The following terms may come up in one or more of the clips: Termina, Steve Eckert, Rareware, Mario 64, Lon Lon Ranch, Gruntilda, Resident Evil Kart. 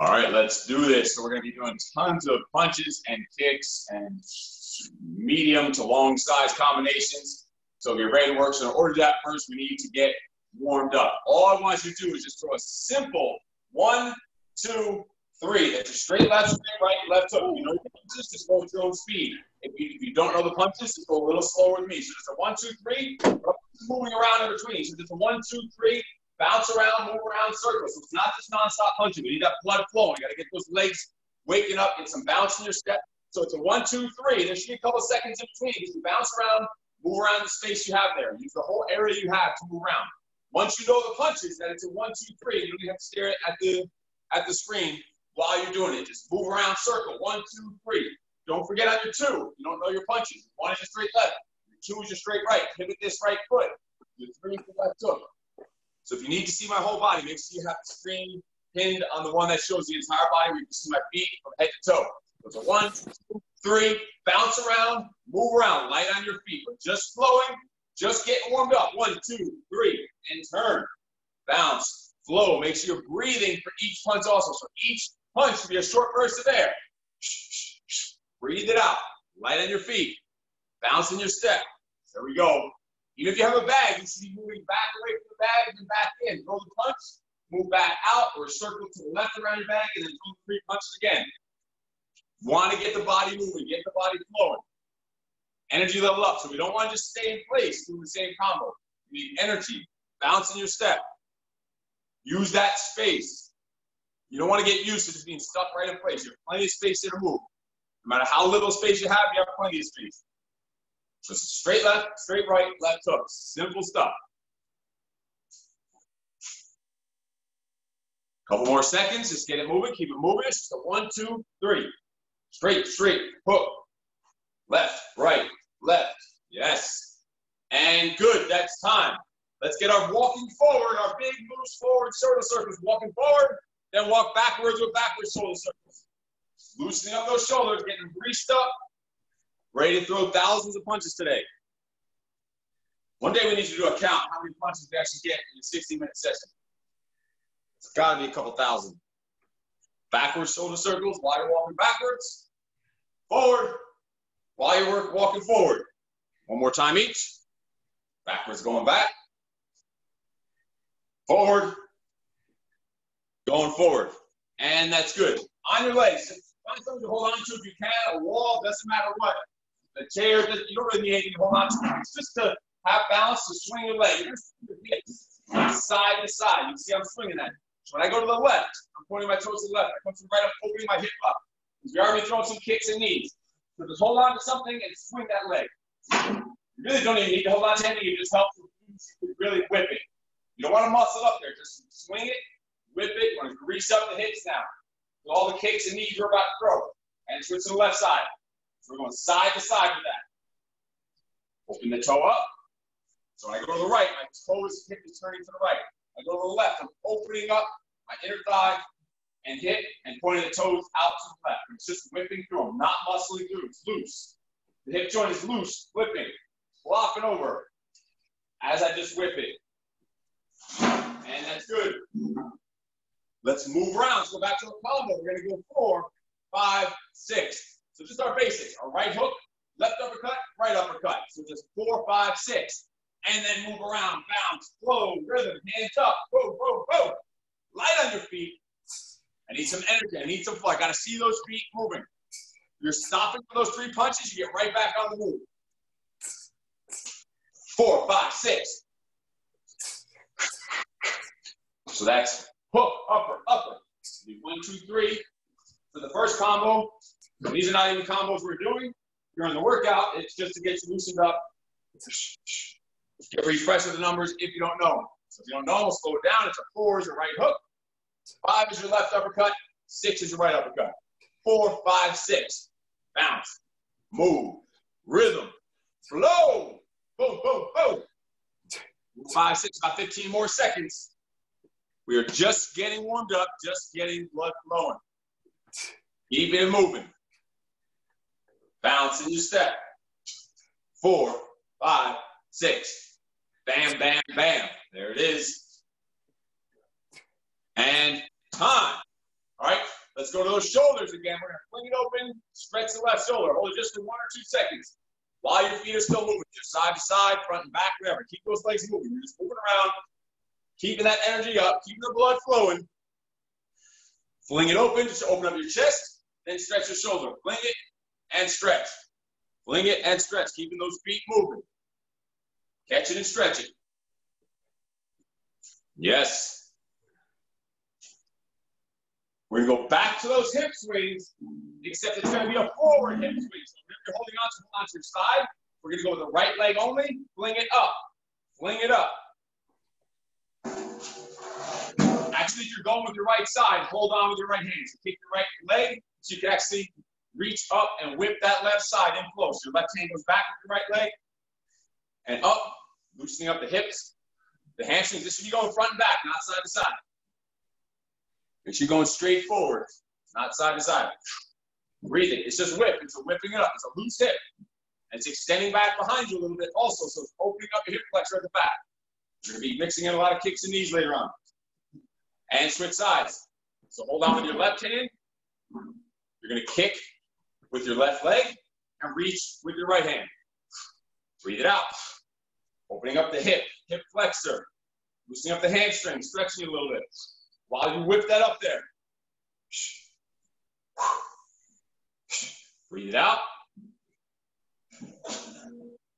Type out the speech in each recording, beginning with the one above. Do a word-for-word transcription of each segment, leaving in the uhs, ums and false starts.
All right, let's do this. So we're going to be doing tons of punches and kicks and medium to long size combinations. So if you're ready to work, so to order that first, we need to get warmed up. All I want you to do is just throw a simple one, two, three. That's a straight left, straight right, left hook. You know the punches, just go with your own speed. If you, if you don't know the punches, just go a little slower with me. So just a one, two, three, moving around in between. So just a one, two, three, bounce around, move around, circle. So it's not just nonstop punching. We need that blood flowing. You got to get those legs waking up, get some bounce in your step. So it's a one, two, three. There should be a couple seconds in between. You can bounce around, move around the space you have there. Use the whole area you have to move around. Once you know the punches, then it's a one, two, three. You don't even have to stare at the, at the screen while you're doing it. Just move around, circle. One, two, three. Don't forget on your two. You don't know your punches. One is your straight left. Your two is your straight right. Pivot this right foot. Your three is your left hook. So if you need to see my whole body, make sure you have the screen pinned on the one that shows the entire body where you can see my feet from head to toe. So it's a one, two, three. Bounce around, move around, light on your feet. But just flowing. Just get warmed up. One, two, three, and turn. Bounce, flow. Make sure you're breathing for each punch also. So each punch should be a short burst of air. Breathe it out. Light on your feet. Bounce in your step. There we go. Even if you have a bag, you should be moving back away from the bag and then back in. Throw the punch, move back out, or circle to the left around your bag, and then throw the three punches again. Want to get the body moving. Get the body flowing. Energy level up. So we don't want to just stay in place doing the same combo. You need energy. Bounce in your step. Use that space. You don't want to get used to just being stuck right in place. You have plenty of space there to move. No matter how little space you have, you have plenty of space. Just straight left, straight right, left hook. Simple stuff. Couple more seconds. Just get it moving. Keep it moving. It's just a one, two, three. Straight, straight, hook. Left, right, left. Yes. And good. That's time. Let's get our walking forward, our big moves forward, shoulder circles. Walking forward, then walk backwards with backwards shoulder circles. Loosening up those shoulders, getting them greased up, ready to throw thousands of punches today. One day we need to do a count. How many punches we actually get in a sixty-minute session? It's got to be a couple thousand. Backwards shoulder circles while you're walking backwards. Forward. While you're walking forward, one more time each. Backwards, going back. Forward, going forward. And that's good. On your legs, find something to hold on to if you can, a wall, doesn't matter what. The chair, you don't really need anything to hold on to. It's just to have balance to swing your leg. Side to side, you see I'm swinging that. So when I go to the left, I'm pointing my toes to the left. I come to the right, I'm opening my hip up. Because we already thrown some kicks and knees. So just hold on to something and swing that leg. You really don't even need to hold on to anything. It just helps you really whip it. You don't want to muscle up there. Just swing it, whip it. You want to grease up the hips now. With all the kicks and knees you're about to throw. And switch to the left side. So we're going side to side with that. Open the toe up. So when I go to the right, my toe is hip is turning to the right. I go to the left. I'm opening up my inner thigh and hip, and pointing the toes out to the left. It's just whipping through them, not muscling through. It's loose. The hip joint is loose, flipping, flopping over as I just whip it. And that's good. Let's move around. Let's go back to the combo. We're going to go four, five, six. So just our basics. Our right hook, left uppercut, right uppercut. So just four, five, six. And then move around, bounce, flow, rhythm, hands up. Whoa, whoa, whoa. Light on your feet. I need some energy. I need some flow. I got to see those feet moving. You're stopping for those three punches. You get right back on the move. Four, five, six. So that's hook, upper, upper. One, two, three. For the first combo, these are not even combos we're doing. You're in the workout. It's just to get you loosened up. Get refreshed with the numbers if you don't know them. So if you don't know them, slow it down. It's a four is your right hook. Five is your left uppercut. Six is your right uppercut. Four, five, six. Bounce. Move. Rhythm. Flow. Boom, boom, boom. Five, six, about fifteen more seconds. We are just getting warmed up, just getting blood flowing. Keep it moving. Bounce in your step. Four, five, six. Bam, bam, bam. There it is. And time. All right, Let's go to those shoulders again. We're going to fling it open, stretch the left shoulder. Hold it just for one or two seconds. While your feet are still moving, just side to side, front and back, whatever. Keep those legs moving. You're just moving around, keeping that energy up, keeping the blood flowing. Fling it open, just open up your chest, then stretch your shoulder. Fling it and stretch. Fling it and stretch, keeping those feet moving. Catch it and stretch it. Yes. We're going to go back to those hip swings, except it's going to be a forward hip swing. So if you're holding on to, hold on to your side, we're going to go with the right leg only. Fling it up. Fling it up. Actually, you're going with your right side. Hold on with your right hand. So kick your right leg so you can actually reach up and whip that left side in close. Your left hand goes back with your right leg. And up, loosening up the hips, the hamstrings. This should be going front and back, not side to side. Make sure you're going straight forward, not side to side. Breathe it. It's just whip. It's a whipping it up. It's a loose hip. And it's extending back behind you a little bit also, so it's opening up your hip flexor at the back. You're going to be mixing in a lot of kicks and knees later on. And switch sides. So hold on with your left hand. You're going to kick with your left leg and reach with your right hand. Breathe it out. Opening up the hip, hip flexor. Loosening up the hamstring, stretching you a little bit. While you whip that up there. Breathe it out.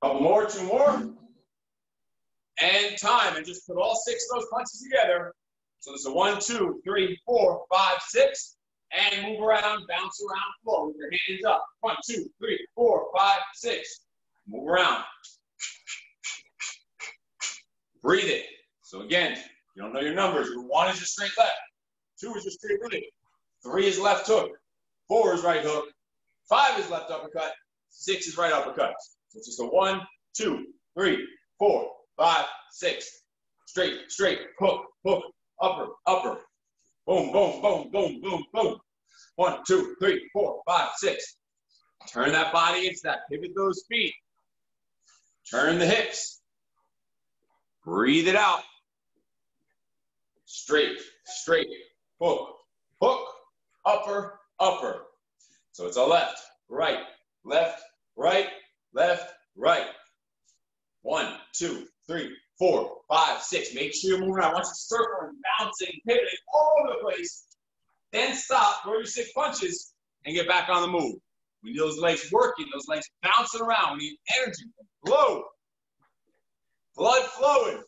Couple more, two more. And time. And just put all six of those punches together. So there's a one, two, three, four, five, six. And move around, bounce around, floor with your hands up. One, two, three, four, five, six. Move around. Breathe it. So again, you don't know your numbers. Your one is your straight left. Two is your straight right. Three is left hook. Four is right hook. Five is left uppercut. Six is right uppercut. So it's just a one, two, three, four, five, six. Straight, straight, hook, hook, upper, upper. Boom, boom, boom, boom, boom, boom. One, two, three, four, five, six. Turn that body into that. Pivot those feet. Turn the hips. Breathe it out. Straight, straight, hook, hook, upper, upper. So it's a left, right, left, right, left, right. One, two, three, four, five, six. Make sure you're moving around. Once you're circling, bouncing, pivoting all over the place, then stop, throw your six punches, and get back on the move. We need those legs working, those legs bouncing around. We need energy, flow, blood flowing,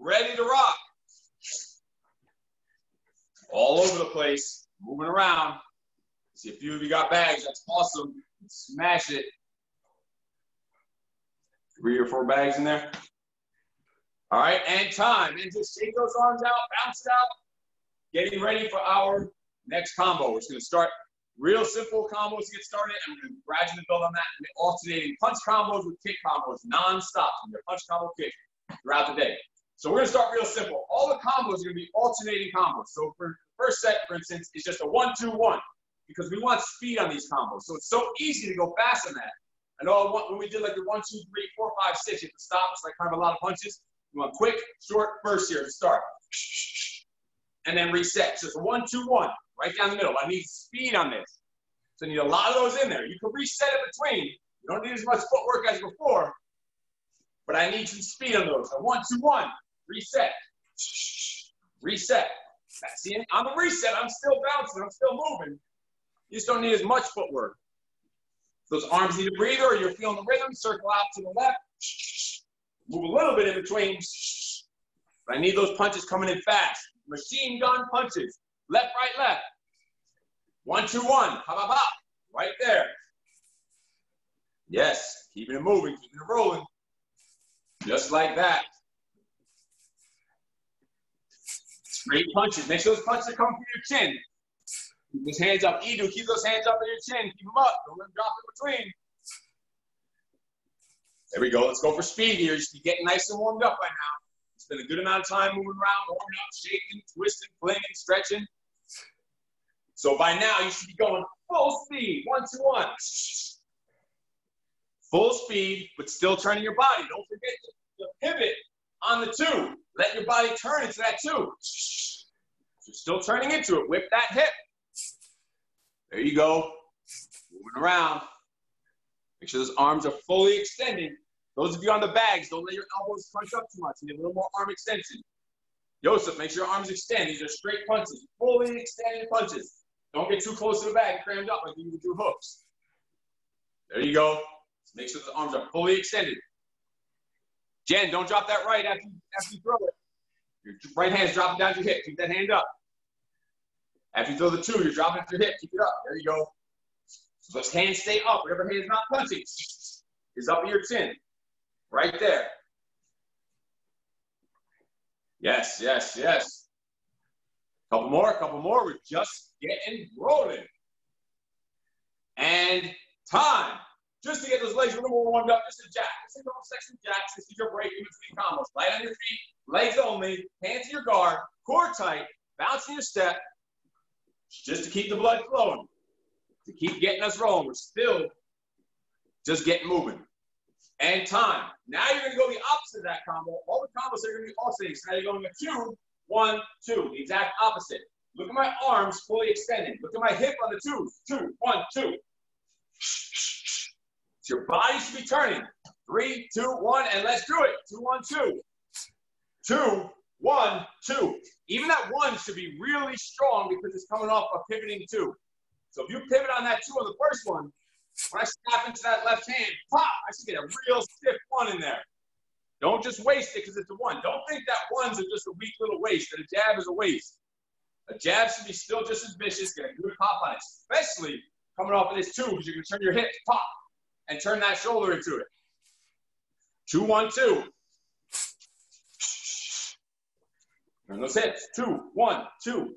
ready to rock. All over the place, moving around. See a few of you got bags, that's awesome. Smash it. Three or four bags in there. All right, and time. And just shake those arms out, bounce it out. Getting ready for our next combo. We're just gonna start real simple combos to get started, and we're going to gradually build on that, and alternating punch combos with kick combos non-stop. We're going to punch combo kick throughout the day. So we're going to start real simple. All the combos are going to be alternating combos. So for the first set, for instance, is just a one two one, because we want speed on these combos. So it's so easy to go fast on that. I know when we did like the one two three four five six, you have to stop. It's like kind of a lot of punches. We want quick, short, burst here to start. And then reset. So it's a one two one. Right down the middle. I need speed on this. So I need a lot of those in there. You can reset it between. You don't need as much footwork as before, but I need some speed on those. So one, two, one. Reset. Reset. See, on the reset, I'm still bouncing. I'm still moving. You just don't need as much footwork. Those arms need a breather, or you're feeling the rhythm. Circle out to the left. Move a little bit in between. But I need those punches coming in fast. Machine gun punches. Left, right, left. One, two, one. Hop, hop, hop. Right there. Yes. Keeping it moving. Keeping it rolling. Just like that. Straight punches. Make sure those punches come through your chin. Keep those hands up. Edu, keep those hands up in your chin. Keep them up. Don't let them drop in between. There we go. Let's go for speed here. You should be getting nice and warmed up right now. Spend a good amount of time moving around, warming up, shaking, twisting, flinging, stretching. So by now, you should be going full speed, one, two, one. Full speed, but still turning your body. Don't forget to pivot on the two. Let your body turn into that two. So still turning into it. Whip that hip. There you go. Moving around. Make sure those arms are fully extended. Those of you on the bags, don't let your elbows crunch up too much. You need a little more arm extension. Yosef, make sure your arms extend. These are straight punches, fully extended punches. Don't get too close to the bag, crammed up like you would do hooks. There you go. Just make sure the arms are fully extended. Jen, don't drop that right after you, after you throw it. Your right hand's dropping down your hip. Keep that hand up. After you throw the two, you're dropping to your hip. Keep it up. There you go. So those hands stay up. Whatever hand's not punching is up at your chin. Right there. Yes, yes, yes. Couple more, couple more. We're just getting rolling. And time. Just to get those legs a little more warmed up. This is jack. This is normal section jacks. This is your break in between combos. Light on your feet, legs only, hands to your guard, core tight, bounce to your step. Just to keep the blood flowing. To keep getting us rolling. We're still just getting moving. And time. Now you're going to go the opposite of that combo. All the combos are going to be alternating. So now you're going to two, one, two. The exact opposite. Look at my arms fully extended. Look at my hip on the two, two, one, two. So your body should be turning. Three, two, one, and let's do it. Two, one, two. Two, one, two. Even that one should be really strong because it's coming off a pivoting two. So if you pivot on that two on the first one, when I snap into that left hand, pop, I should get a real stiff one in there. Don't just waste it because it's a one. Don't think that ones are just a weak little waste, that a jab is a waste. A jab should be still just as vicious, get a good pop on it, especially coming off of this two because you're going to turn your hip, pop, and turn that shoulder into it. Two, one, two. Turn those hips. Two, one, two.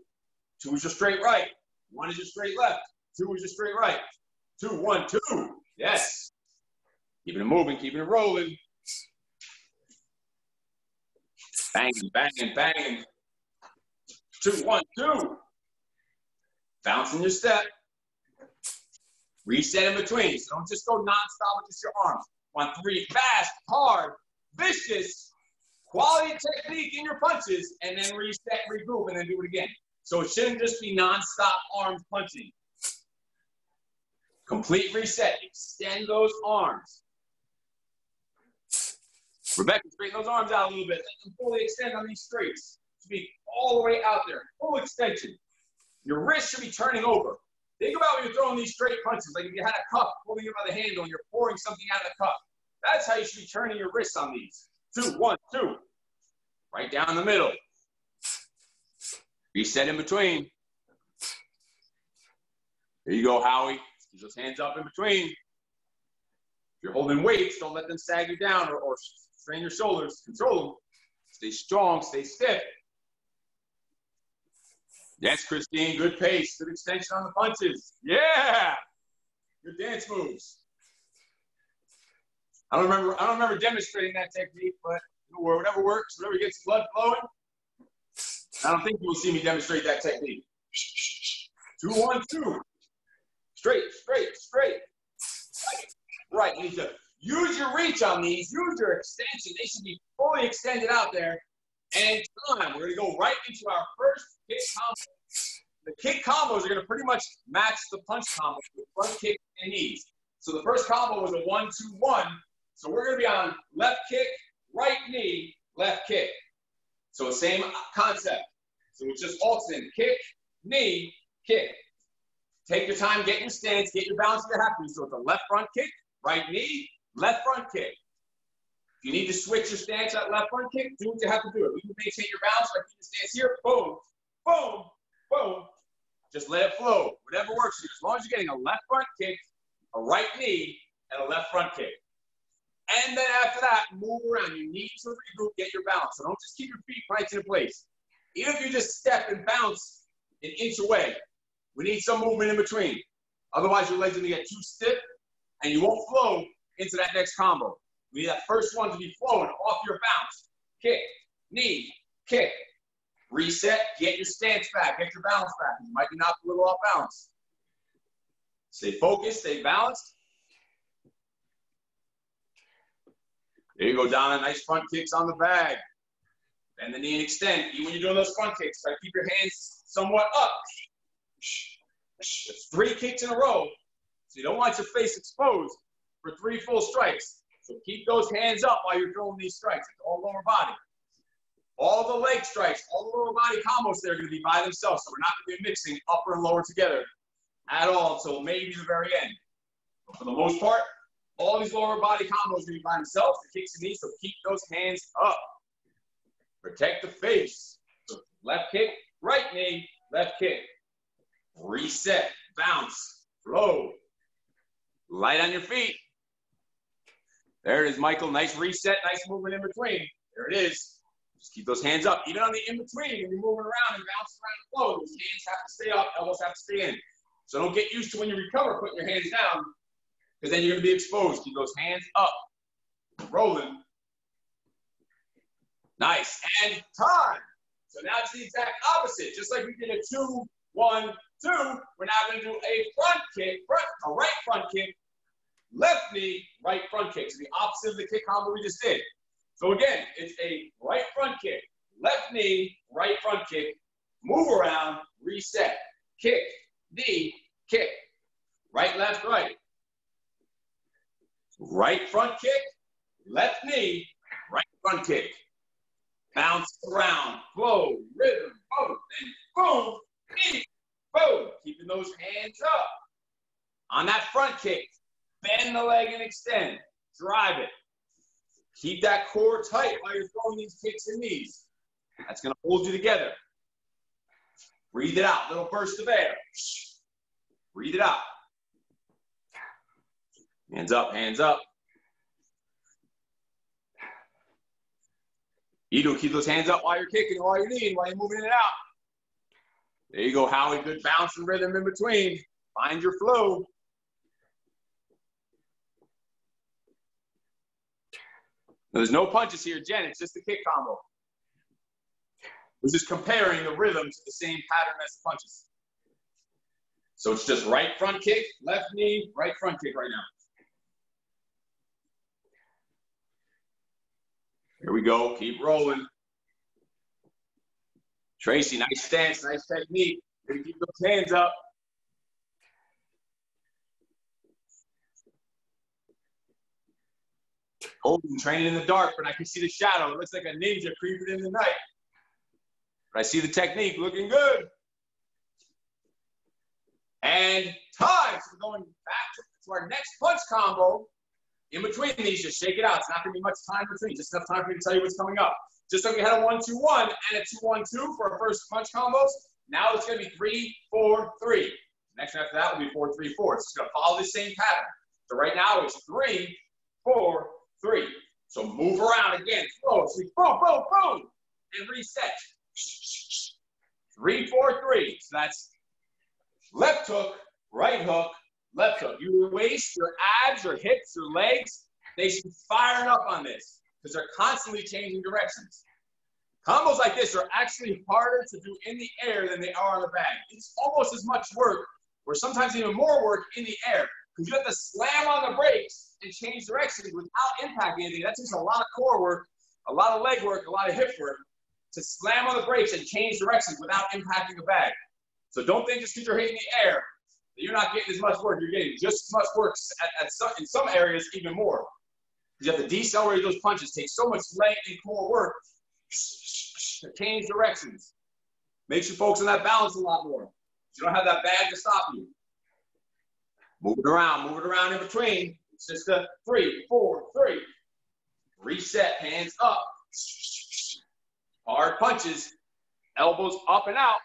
Two is your straight right. One is your straight left. Two is your straight right. Two, one, two. Yes. Keeping it moving, keeping it rolling. Banging, banging, banging. Two, one, two. Bouncing your step. Reset in between. So don't just go nonstop with just your arms. One, three, fast, hard, vicious, quality technique in your punches, and then reset, regroup, and then do it again. So it shouldn't just be nonstop arms punching. Complete reset. Extend those arms. Rebecca, straighten those arms out a little bit. Let them fully extend on these straights. Should be all the way out there. Full extension. Your wrist should be turning over. Think about when you're throwing these straight punches. Like if you had a cup holding it by the handle and you're pouring something out of the cup. That's how you should be turning your wrists on these. Two, one, two. Right down the middle. Reset in between. There you go, Howie. Just hands up in between. If you're holding weights, don't let them sag you down or, or strain your shoulders. Control them. Stay strong. Stay stiff. Yes, Christine. Good pace. Good extension on the punches. Yeah. Good dance moves. I don't remember. I don't remember demonstrating that technique, but whatever works, whatever gets blood flowing. I don't think you will see me demonstrate that technique. Two, one, two. Straight, straight, straight. Right, right. You need to use your reach on these. Use your extension. They should be fully extended out there. And time. We're going to go right into our first kick combo. The kick combos are going to pretty much match the punch combos with front kick and knees. So the first combo was a one, two, one. So we're going to be on left kick, right knee, left kick. So same concept. So it's just alternating kick, knee, kick. Take your time, get your stance, get your balance if you're happy. So it's a left front kick, right knee, left front kick. If you need to switch your stance at left front kick, do what you have to do. If you maintain your balance, like you stance here, boom, boom, boom. Just let it flow. Whatever works for you. As long as you're getting a left front kick, a right knee, and a left front kick. And then after that, move around. You need to regroup, get your balance. So don't just keep your feet right in place. Even if you just step and bounce an inch away, we need some movement in between. Otherwise, your legs are going to get too stiff, and you won't flow into that next combo. We need that first one to be flowing off your bounce. Kick, knee, kick. Reset, get your stance back, get your balance back. You might be knocked a little off balance. Stay focused, stay balanced. There you go, Donna. Nice front kicks on the bag. Bend the knee and extend. Even when you're doing those front kicks, try to keep your hands somewhat up. That's three kicks in a row. So you don't want your face exposed for three full strikes. So keep those hands up while you're throwing these strikes. It's all lower body. All the leg strikes, all the lower body combos, they're going to be by themselves. So we're not going to be mixing upper and lower together at all until maybe the very end. But for the most part, all these lower body combos are going to be by themselves. The kicks and knees, so keep those hands up. Protect the face. So left kick, right knee, left kick. Reset, bounce, low. Light on your feet. There it is, Michael. Nice reset, nice movement in between. There it is. Just keep those hands up. Even on the in between, when you're moving around and bouncing around the floor, those hands have to stay up, elbows have to stay in. So don't get used to when you recover putting your hands down, because then you're going to be exposed. Keep those hands up. Rolling. Nice. And time. So now it's the exact opposite. Just like we did a two, one, two, we're now going to do a front kick, front, a right front kick, left knee, right front kick. So the opposite of the kick combo we just did. So again, it's a right front kick, left knee, right front kick, move around, reset, kick, knee, kick, right, left, right. Right front kick, left knee, right front kick. Bounce around, flow, rhythm, boom, and boom, knee, boom. Keeping those hands up. On that front kick, bend the leg and extend, drive it. Keep that core tight while you're throwing these kicks and knees. That's going to hold you together. Breathe it out. Little burst of air. Breathe it out. Hands up, hands up. You do keep those hands up while you're kicking, while you're kneeing, while you're moving it out. There you go, Howie. Good bounce and rhythm in between. Find your flow. There's no punches here, Jen. It's just a kick combo. We're just comparing the rhythm to the same pattern as the punches. So it's just right front kick, left knee, right front kick right now. Here we go. Keep rolling. Tracy, nice stance, nice technique. You're gonna keep those hands up. Golden training in the dark, but I can see the shadow. It looks like a ninja creeping in the night. But I see the technique looking good. And time. So we're going back to, to our next punch combo. In between these, just shake it out. It's not going to be much time between. Just enough time for me to tell you what's coming up. Just like we had a one two one and a two one two for our first punch combos. Now it's going to be three four three. Next after that will be four three four. It's going to follow the same pattern. So right now it's three four three. So move around again. Slow, sweep, boom, boom, boom. And reset. Three, four, three. So that's left hook, right hook, left hook. Your waist, your abs, your hips, your legs, they should be firing up on this because they're constantly changing directions. Combos like this are actually harder to do in the air than they are on the bag. It's almost as much work, or sometimes even more work in the air, because you have to slam on the brakes and change directions without impacting anything. That takes a lot of core work, a lot of leg work, a lot of hip work, to slam on the brakes and change directions without impacting a bag. So don't think just because you're hitting the air that you're not getting as much work. You're getting just as much work at, at some, in some areas, even more. Because you have to decelerate those punches. Take so much leg and core work to change directions. Makes you focus on that balance a lot more. You don't have that bag to stop you. Move it around, move it around in between. It's just a three, four, three. Reset, hands up. Hard punches, elbows up and out.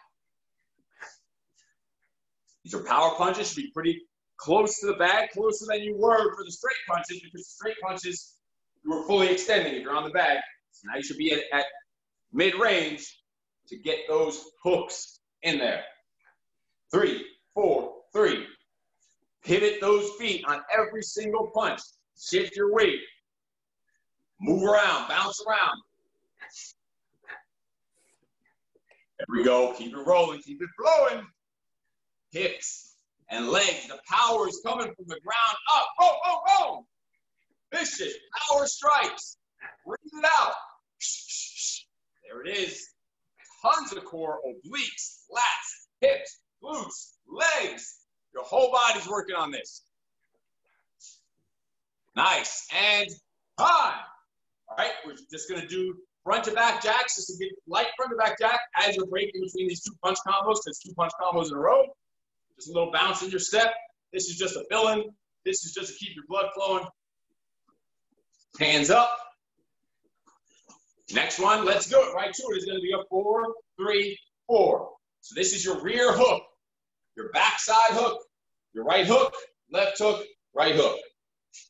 These are power punches, should be pretty close to the bag, closer than you were for the straight punches, because the straight punches, you were fully extending if you're on the bag. So now you should be at, at mid-range to get those hooks in there. Three, four, three. Pivot those feet on every single punch. Shift your weight. Move around. Bounce around. There we go. Keep it rolling. Keep it flowing. Hips and legs. The power is coming from the ground up. Boom, boom, boom. Vicious power strikes. Breathe it out. There it is. Tons of core, obliques, lats, hips, glutes, legs. whole body's working on this. Nice. And time. All right, we're just going to do front to back jacks, just to get light front to back jack as you're breaking between these two punch combos, because two punch combos in a row. Just a little bounce in your step. This is just a fill-in. This is just to keep your blood flowing. Hands up. Next one, let's do it. Right to it is going to be a four, three, four. So this is your rear hook, your backside hook, your right hook, left hook, right hook.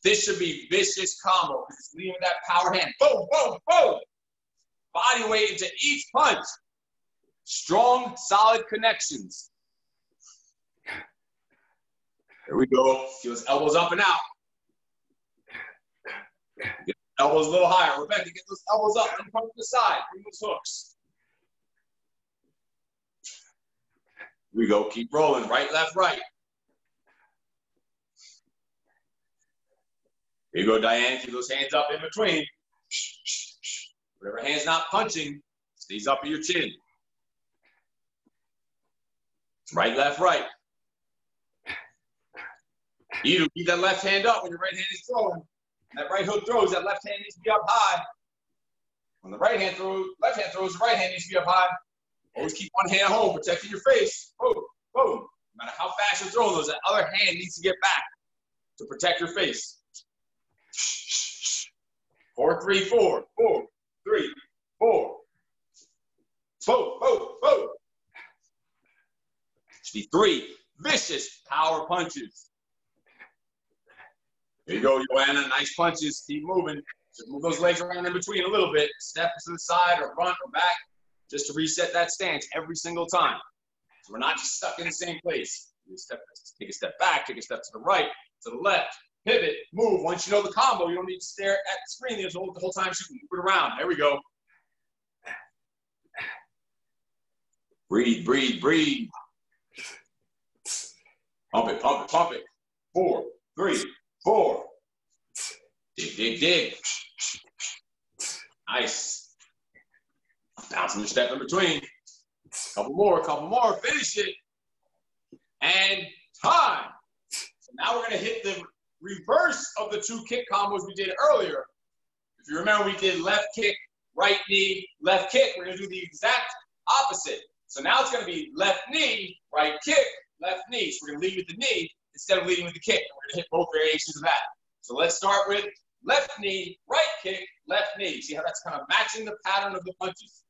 This should be vicious combo because it's leading with that power hand. Boom, boom, boom. Body weight into each punch. Strong, solid connections. There we go. Get those elbows up and out. Get those elbows a little higher. Rebecca, get those elbows up and punch to the side. Bring those hooks. Here we go. Keep rolling. Right, left, right. Here you go, Diane. Keep those hands up in between. Whatever hand's not punching, stays up at your chin. Right, left, right. You keep that left hand up when your right hand is throwing. That right hook throws, that left hand needs to be up high. When the right hand throws, left hand throws, the right hand needs to be up high. Always keep one hand home, protecting your face. Boom, boom. No matter how fast you're throwing those, that other hand needs to get back to protect your face. Four, three, four, four, three, four. Boom, boom, boom. Should be three vicious power punches. There you go, Joanna. Nice punches. Keep moving. Just move those legs around in between a little bit. Step to the side or front or back just to reset that stance every single time. So we're not just stuck in the same place. You step, take a step back, take a step to the right, to the left, pivot, move. Once you know the combo, you don't need to stare at the screen the whole, the whole time shooting. Move it around. There we go. Breathe, breathe, breathe. Pump it, pump it, pump it. Four, three. Four. Dig, dig, dig. Nice. Bouncing your step in between. Couple more, couple more. Finish it. And time. So now we're going to hit the reverse of the two kick combos we did earlier. If you remember, we did left kick, right knee, left kick. We're going to do the exact opposite. So now it's going to be left knee, right kick, left knee. So we're going to lead with the knee instead of leading with the kick. We're going to hit both variations of that. So let's start with left knee, right kick, left knee. See how that's kind of matching the pattern of the punches.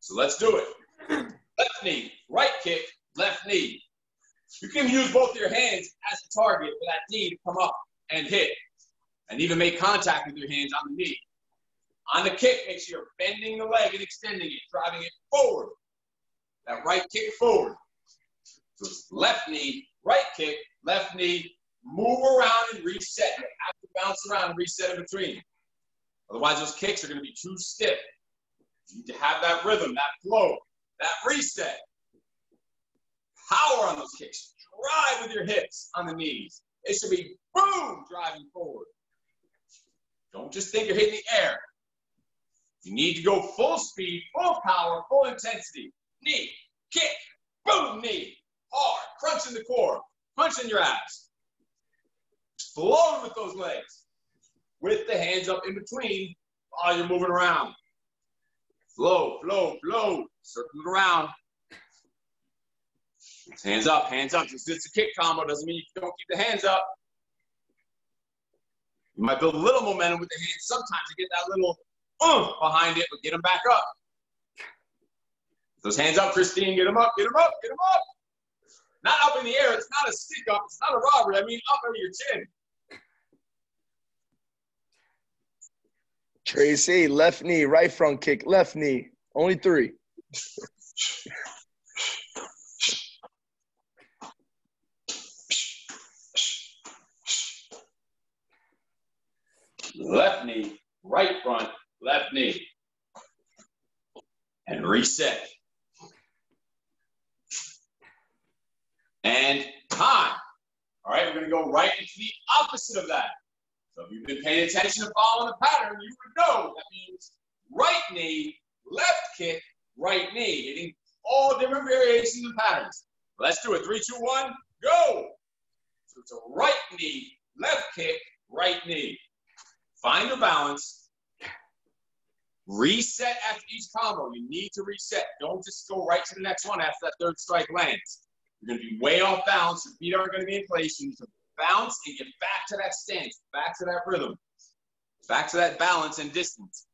So let's do it. Left knee, right kick, left knee. You can use both of your hands as a target for that knee to come up and hit, and even make contact with your hands on the knee. On the kick, make sure you're bending the leg and extending it, driving it forward. That right kick forward. So it's left knee, right kick, left knee, move around and reset. You have to bounce around and reset in between. Otherwise, those kicks are going to be too stiff. You need to have that rhythm, that flow, that reset. Power on those kicks. Drive with your hips on the knees. It should be boom, driving forward. Don't just think you're hitting the air. You need to go full speed, full power, full intensity. Knee, kick, boom, knee. Hard, crunching the core, punching your abs. Flowing with those legs, with the hands up in between while you're moving around. Flow, flow, flow, circle it around. Hands up, hands up. Just it's a kick combo doesn't mean you don't keep the hands up. You might build a little momentum with the hands sometimes to get that little oomph behind it, but get them back up. Those hands up, Christine, get them up, get them up, get them up. Not up in the air, it's not a stick up, it's not a robbery, I mean up over your chin. Tracy, left knee, right front kick, left knee, only three. Left knee, right front, left knee. And reset. And time. All right, we're going to go right into the opposite of that. So if you've been paying attention to following the pattern, you would know that means right knee, left kick, right knee, hitting all different variations and patterns. Let's do it. Three, two, one, go. It's a right knee, left kick, right knee. Find your balance. Reset after each combo. You need to reset. Don't just go right to the next one after that third strike lands. You're going to be way off balance. Your feet aren't going to be in place. You need to bounce and get back to that stance, back to that rhythm, back to that balance and distance.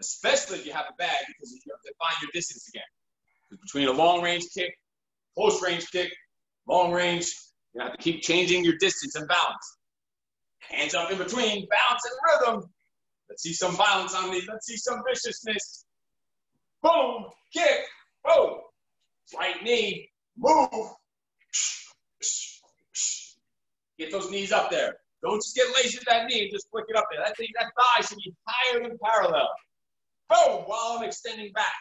Especially if you have a bag, because you have to find your distance again. Between a long range kick, close range kick, long range, you have to keep changing your distance and balance. Hands up in between, bounce and rhythm. Let's see some violence on these. Let's see some viciousness. Boom, kick, boom. Right knee, move. Get those knees up there. Don't just get lazy at that knee and just flick it up there. That thing, that thigh should be higher than parallel. Boom, while I'm extending back.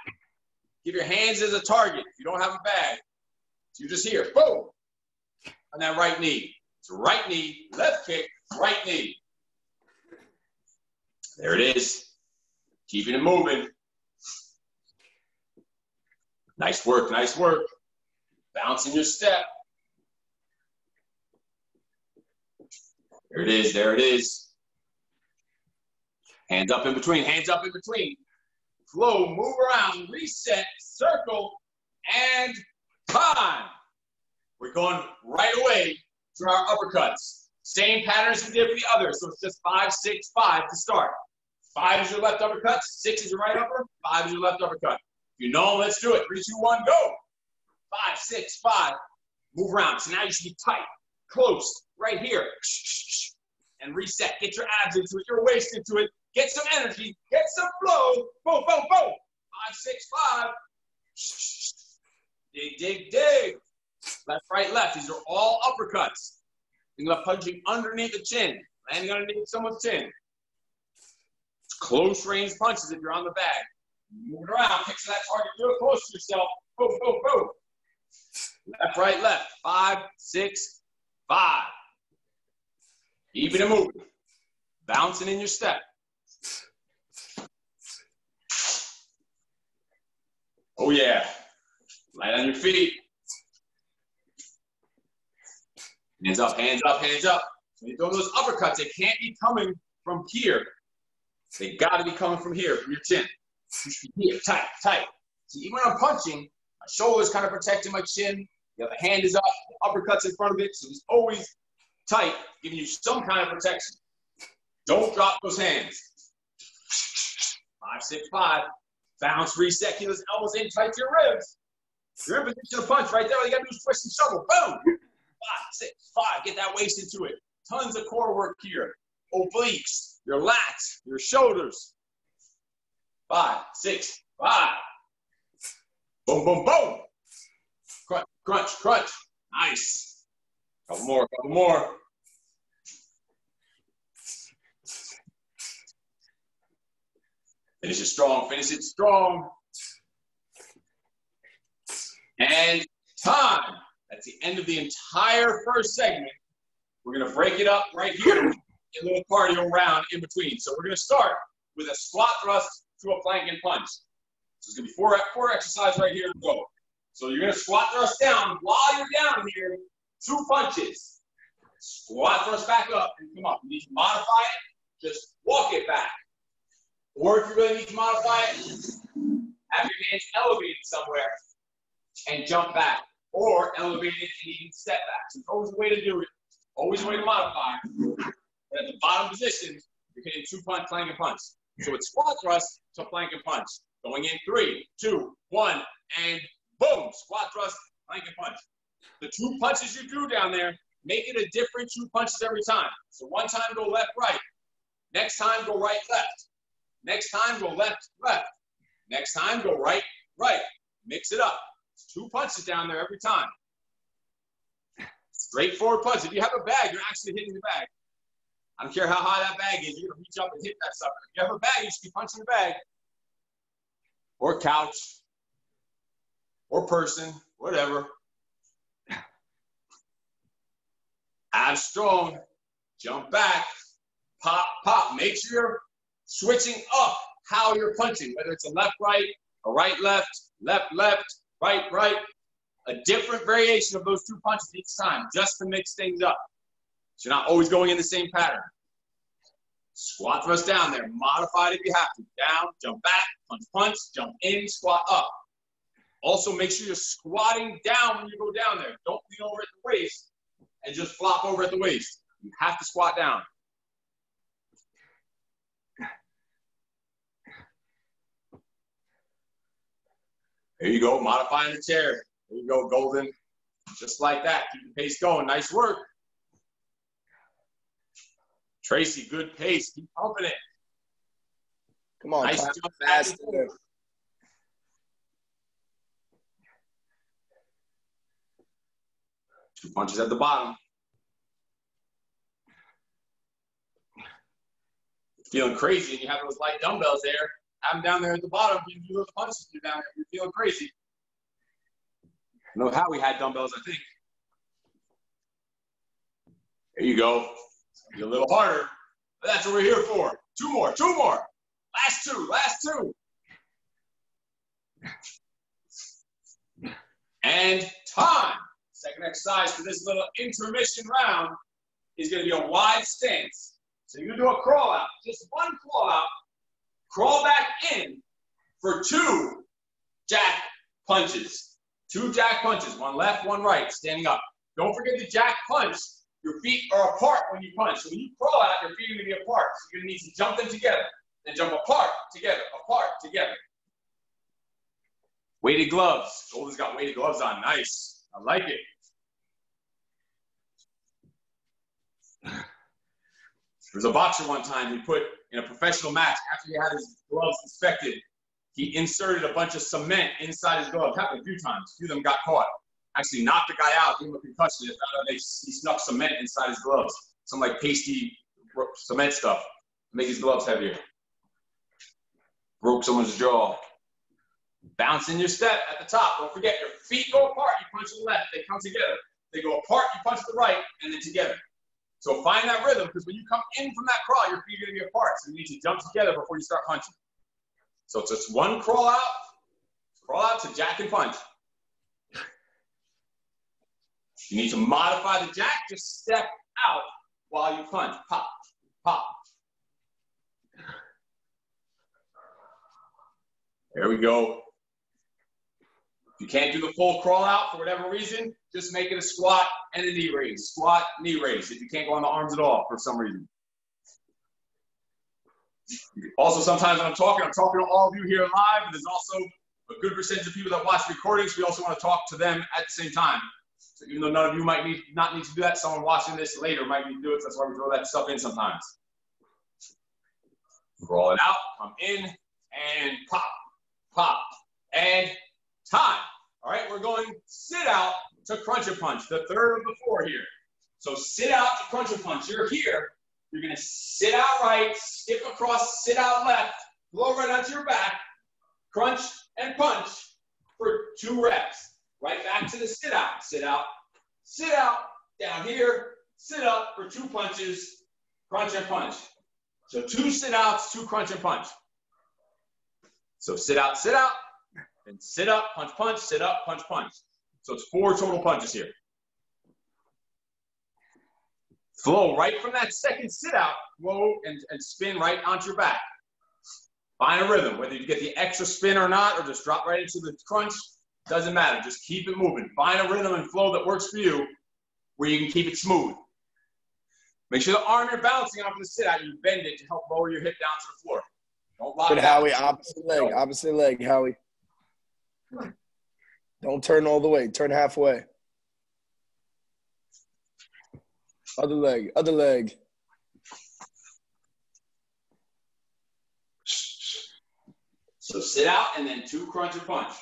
Give your hands as a target. If you don't have a bag, so you're just here. Boom. On that right knee. It's right knee, left kick, right knee. There it is. Keeping it moving. Nice work, nice work. Bouncing your step. There it is, there it is. Hands up in between, hands up in between. Flow, move around, reset, circle, and climb. We're going right away to our uppercuts. Same patterns we did for the others, so it's just five, six, five to start. Five is your left uppercut, six is your right upper, five is your left uppercut. If you know, let's do it. Three, two, one, go. Five, six, five. Move around. So now you should be tight, close, right here. And reset. Get your abs into it, your waist into it. Get some energy, get some flow. Boom, boom, boom. Five, six, five. Dig, dig, dig. Left, right, left. These are all uppercuts. You're gonna punch underneath the chin, landing underneath someone's chin. It's close range punches if you're on the bag. Move it around, picture that target real close to yourself. Boom, boom, boom. Left, right, left. Five, six, five. Even and moving. Bouncing in your step. Oh yeah, light on your feet. Hands up, hands up, hands up. When you throw those uppercuts, they can't be coming from here. They gotta be coming from here, from your chin. You should be here, tight, tight. See, even when I'm punching, my shoulder's kind of protecting my chin, the other hand is up, the uppercut's in front of it, so it's always tight, giving you some kind of protection. Don't drop those hands. Five, six, five. Bounce, reset, keep those elbows in tight to your ribs. You're in position to punch right there. All you gotta do is twist and shovel. Boom! Five, six, five. Get that waist into it. Tons of core work here. Obliques, your lats, your shoulders. Five, six, five. Boom, boom, boom. Crunch, crunch, crunch. Nice. Couple more, couple more. Finish it strong, finish it strong. And time. That's the end of the entire first segment. We're gonna break it up right here, a little cardio round in between. So we're gonna start with a squat thrust to a plank and punch. So it's gonna be four, four exercises right here to go. So you're gonna squat thrust down. While you're down here, two punches. Squat thrust back up and come up. You need to modify it, just walk it back. Or if you really need to modify it, have your hands elevated somewhere and jump back. Or elevate it and even step back. So there's always a way to do it, always a way to modify. But at the bottom position, you're hitting two punch, plank, and punch. So it's squat thrust to plank and punch. Going in three, two, one, and boom. Squat thrust, plank, and punch. The two punches you do down there, make it a different two punches every time. So one time go left, right. Next time go right, left. Next time, go left, left. Next time, go right, right. Mix it up. It's two punches down there every time. Straightforward punch. If you have a bag, you're actually hitting the bag. I don't care how high that bag is. You're going to reach up and hit that sucker. If you have a bag, you should be punching the bag. Or couch. Or person. Whatever. Abs strong. Jump back. Pop, pop. Make sure you're switching up how you're punching, whether it's a left-right, a right-left, left-left, right-right, a different variation of those two punches each time just to mix things up. So you're not always going in the same pattern. Squat thrust down there. Modify it if you have to. Down, jump back, punch, punch, jump in, squat up. Also, make sure you're squatting down when you go down there. Don't lean over at the waist and just flop over at the waist. You have to squat down. There you go, modifying the chair. There you go, Golden. Just like that, keep the pace going. Nice work. Tracy, good pace. Keep pumping it. Come on, nice jump fast. Two punches at the bottom. Feeling crazy, and you have those light dumbbells there. Have them down there at the bottom. You can do those punches down there. You're feeling crazy. I know how we had dumbbells, I think. There you go. Be a little harder, but that's what we're here for. Two more, two more. Last two, last two. And time. Second exercise for this little intermission round is going to be a wide stance. So you're going to do a crawl out, just one crawl out, crawl back in for two jack punches. Two jack punches, one left, one right, standing up. Don't forget the jack punch. Your feet are apart when you punch. So when you crawl out, your feet are going to be apart. So you're going to need to jump them together, then jump apart, together, apart, together. Weighted gloves. Golden's got weighted gloves on. Nice. I like it. There was a boxer one time he put in a professional match after he had his gloves inspected. He inserted a bunch of cement inside his gloves. Happened a few times. A few of them got caught. Actually knocked the guy out, gave him a concussion. They found out he snuck cement inside his gloves. Some like pasty cement stuff. Make his gloves heavier. Broke someone's jaw. Bounce in your step at the top. Don't forget, your feet go apart. You punch to the left. They come together. They go apart. You punch to the right. And then together. So find that rhythm, because when you come in from that crawl, your feet are going to be apart. So you need to jump together before you start punching. So it's just one crawl out, crawl out to jack and punch. You need to modify the jack. Just step out while you punch. Pop, pop. There we go. If you can't do the full crawl out for whatever reason, just make it a squat and a knee raise. Squat, knee raise. If you can't go on the arms at all for some reason. Also, sometimes when I'm talking, I'm talking to all of you here live, but there's also a good percentage of people that watch recordings. We also want to talk to them at the same time. So even though none of you might need, not need to do that, someone watching this later might need to do it. So that's why we throw that stuff in sometimes. Crawl it out, come in, and pop, pop, and time. All right, we're going sit out to crunch a punch, the third of the four here. So sit out to crunch a punch. You're here. You're going to sit out right, skip across, sit out left, blow right onto your back, crunch and punch for two reps. Right back to the sit out. Sit out, sit out, down here, sit up for two punches, crunch and punch. So two sit outs, two crunch and punch. So sit out, sit out, and sit up, punch, punch, sit up, punch, punch. So it's four total punches here. Flow right from that second sit out, flow and, and spin right onto your back. Find a rhythm, whether you get the extra spin or not, or just drop right into the crunch, doesn't matter. Just keep it moving. Find a rhythm and flow that works for you where you can keep it smooth. Make sure the arm you're balancing on for the sit out, you bend it to help lower your hip down to the floor. Don't lock it. Good, Howie, opposite leg, opposite leg, Howie. Don't turn all the way. Turn halfway. Other leg, other leg. So sit out and then two crunch and punch.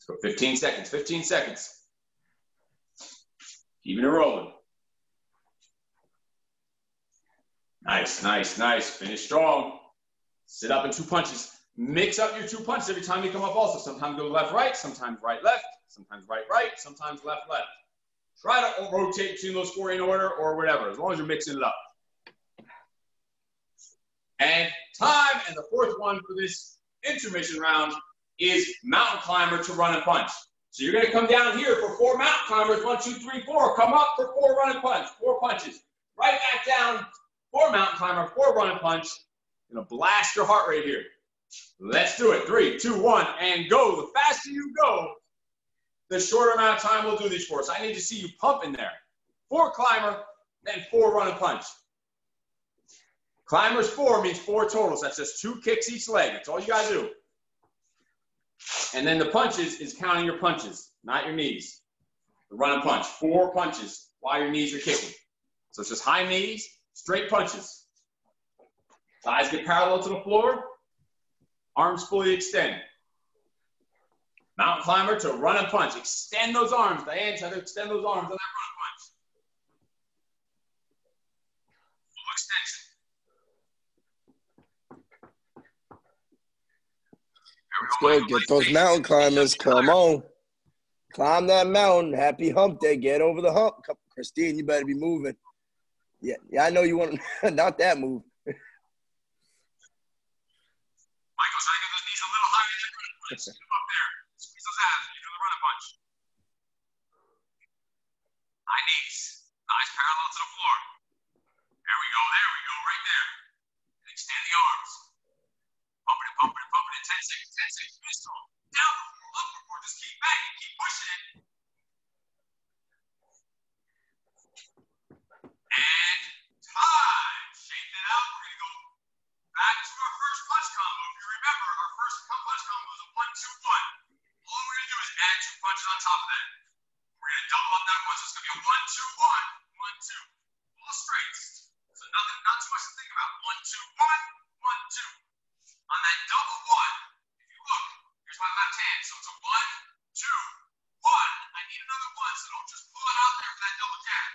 So fifteen seconds, fifteen seconds. Keeping it rolling. Nice, nice, nice. Finish strong. Sit up in two punches. Mix up your two punches every time you come up also. Sometimes go left, right, sometimes right, left, sometimes right, right, sometimes left, left. Try to rotate between those four in order or whatever, as long as you're mixing it up. And time, and the fourth one for this intermission round is mountain climber to run and punch. So you're going to come down here for four mountain climbers, one, two, three, four. Come up for four run and punch, four punches. Right back down, four mountain climber, four run and punch. You're going to blast your heart rate here. Let's do it. Three, two, one, and go. The faster you go, the shorter amount of time we'll do these for. So I need to see you pump in there. Four climber, then four run and punch. Climbers four means four totals. That's just two kicks each leg. That's all you got to do. And then the punches is counting your punches, not your knees. The run and punch, four punches while your knees are kicking. So it's just high knees, straight punches. Thighs get parallel to the floor, arms fully extend. Mountain climber to run and punch. Extend those arms, Diane said, extend those arms on that run and punch. Full extension. Good. Get those mountain climbers. Come on. Climb that mountain. Happy hump day. Get over the hump. Christine, you better be moving. Yeah, yeah, I know you want to. Not that move. Michael, so I get those knees a little higher than the running punch. Come up there. Squeeze those abs. You do the running punch. High knees. Thighs parallel to the floor. There we go. There we go. Right there. And extend the arms. Pump it, pump it, pump it. ten seconds, ten seconds. Finish strong. Down before, up before. Just keep banging, keep pushing it. And time. Shape that out. We're going to go back to our first punch combo. If you remember, our first punch combo is a one two one. All we're going to do is add two punches on top of that. We're going to double up that punch. So it's going to be a one two one, one two. All straights. So nothing, not too much to think about. one two one, one two. On that double one, if you look, here's my left hand. So it's a one, two, one. I need another one, so don't just pull it out there for that double jab.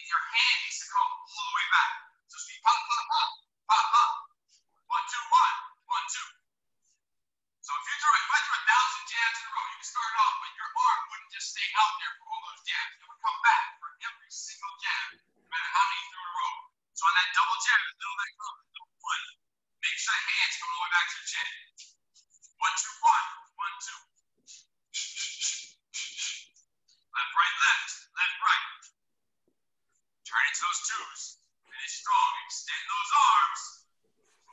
And your hand needs to come all the way back. So just be pop, pop, pop, pop, pop. One, two, one, one, two. So if you threw it, if I threw a thousand jabs in a row, you could start it off, but your arm wouldn't just stay out there for all those jabs. It would come back for every single jab, no matter how many you threw in a row. So on that double jab, the middle of that club, the one. Make sure the hands come all the way back to the chin. One, two, one, one, two. Left, right, left, left, right. Turn into those twos. Finish strong. Extend those arms.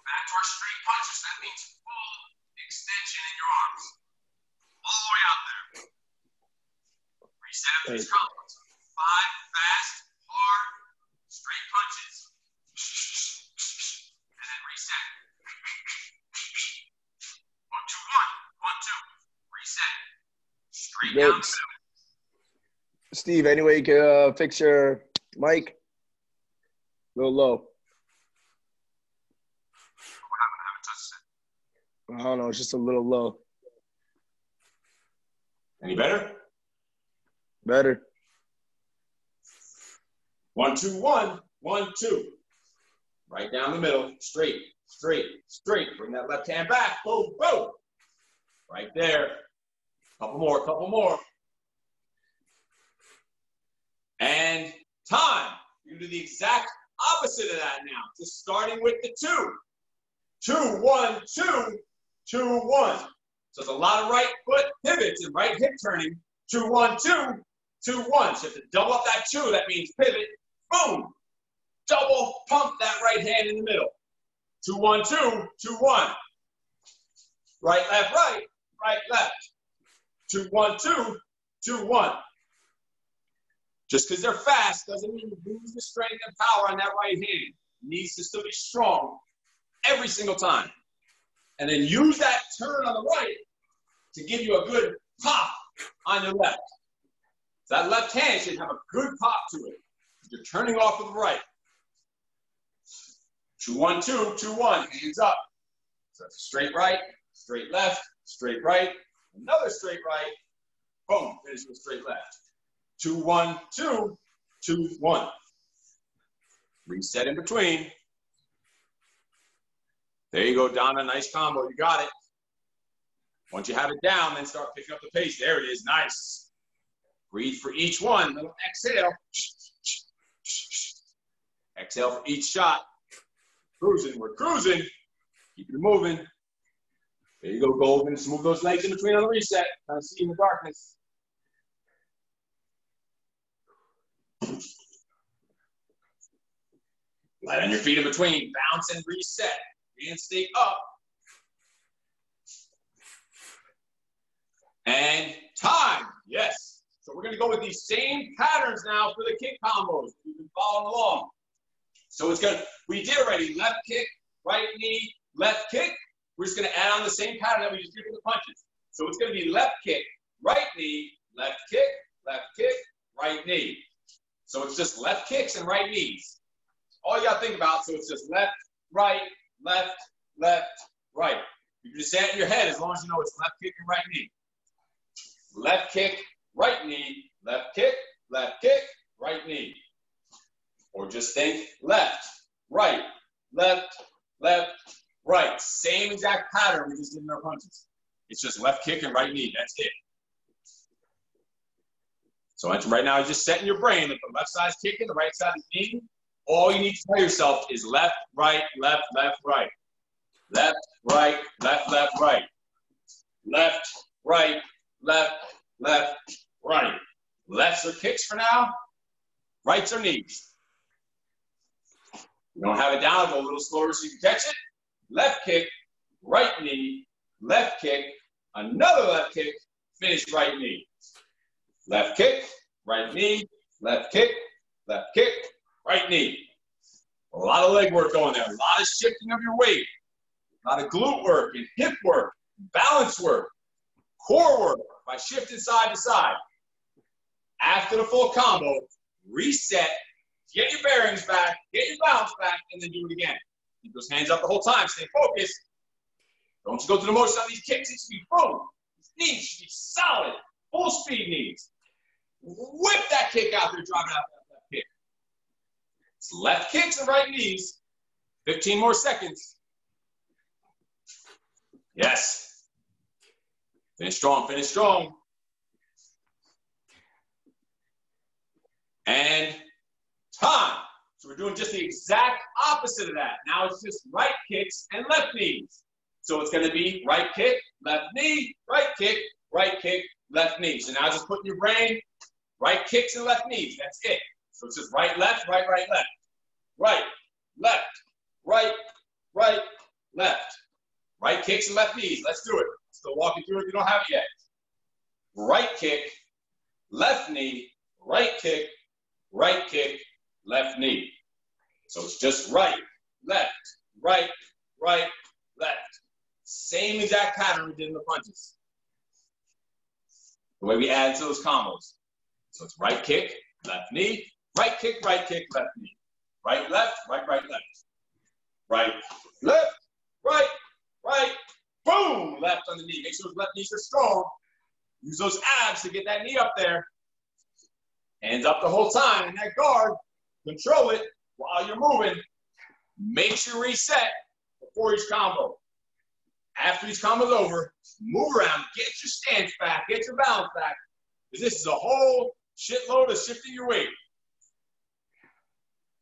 Back to our straight punches. That means full extension in your arms. All the way out there. Reset up these combos. Five fast, hard, straight punches. Reset. One, two, one. One, two. Reset. Straight down the middle. Steve, any way you can uh, fix your mic? A little low. What happened? I haven't touched it. I don't know. It's just a little low. Any better? Better. One, two, one. One, two. Right down the middle, straight, straight, straight. Bring that left hand back, boom, boom. Right there. Couple more, couple more. And time. You do the exact opposite of that now. Just starting with the two. Two, one, two, two, one. So there's a lot of right foot pivots and right hip turning. Two, one, two, two, one. So if you double up that two, that means pivot, boom. Double pump that right hand in the middle. Two, one, two, two, one. Right, left, right, right, left. Two, one, two, two, one. Just because they're fast doesn't mean you lose the strength and power on that right hand. It needs to still be strong every single time. And then use that turn on the right to give you a good pop on your left. So that left hand should have a good pop to it. You're turning off with the right. Two, one, two, two, one, hands up. So that's a straight right, straight left, straight right, another straight right, boom, finish with straight left. Two, one, two, two, one. Reset in between. There you go, Donna, nice combo, you got it. Once you have it down, then start picking up the pace. There it is, nice. Breathe for each one, little exhale. Exhale for each shot. Cruising, we're cruising. Keep it moving. There you go, Golden. Just move those legs in between on the reset. Kind of see in the darkness. Light on your feet in between. Bounce and reset. And stay up. And time. Yes. So we're going to go with these same patterns now for the kick combos. You've been following along. So it's going to, we did already left kick, right knee, left kick. We're just going to add on the same pattern that we just did with the punches. So it's going to be left kick, right knee, left kick, left kick, right knee. So it's just left kicks and right knees. All you got to think about, so it's just left, right, left, left, right. You can just say it in your head as long as you know it's left kick and right knee. Left kick, right knee, left kick, left kick, right knee. Or just think left, right, left, left, right. Same exact pattern we just did in our punches. It's just left kick and right knee. That's it. So right now, just set in your brain that the left side's kicking, the right side is kneeing. All you need to tell yourself is left, right, left, left, right. Left, right, left, left, right. Left, right, left, left, right. Lefts are kicks for now. Rights are knees. You don't have it down, go a little slower so you can catch it. Left kick, right knee, left kick, another left kick, finish right knee. Left kick, right knee, left kick, left kick, right knee. A lot of leg work going there, a lot of shifting of your weight, a lot of glute work and hip work, balance work, core work by shifting side to side. After the full combo, reset. Get your bearings back, get your balance back, and then do it again. Keep those hands up the whole time. Stay focused. Don't just go through the motion on these kicks. It should be boom. These knees should be solid, full speed knees. Whip that kick out there, driving out that left kick. It's left kicks and right knees. fifteen more seconds. Yes. Finish strong, finish strong. And time. So we're doing just the exact opposite of that. Now it's just right kicks and left knees. So it's going to be right kick, left knee, right kick, right kick, left knee. So now just put in your brain, right kicks and left knees. That's it. So it's just right, left, right, right, left. Right, left, right, right, left. Right kicks and left knees. Let's do it. Still walking through it if you don't have it yet. Right kick, left knee, right kick, right kick, left knee. So it's just right, left, right, right, left. Same exact pattern we did in the punches. The way we add to those combos. So it's right kick, left knee, right kick, right kick, left knee. Right, left, right, right, left. Right, left, right, right, boom, left on the knee. Make sure those left knees are strong. Use those abs to get that knee up there. Hands up the whole time in that guard. Control it while you're moving. Make your reset before each combo. After each combo's over, move around, get your stance back, get your balance back. This is a whole shitload of shifting your weight.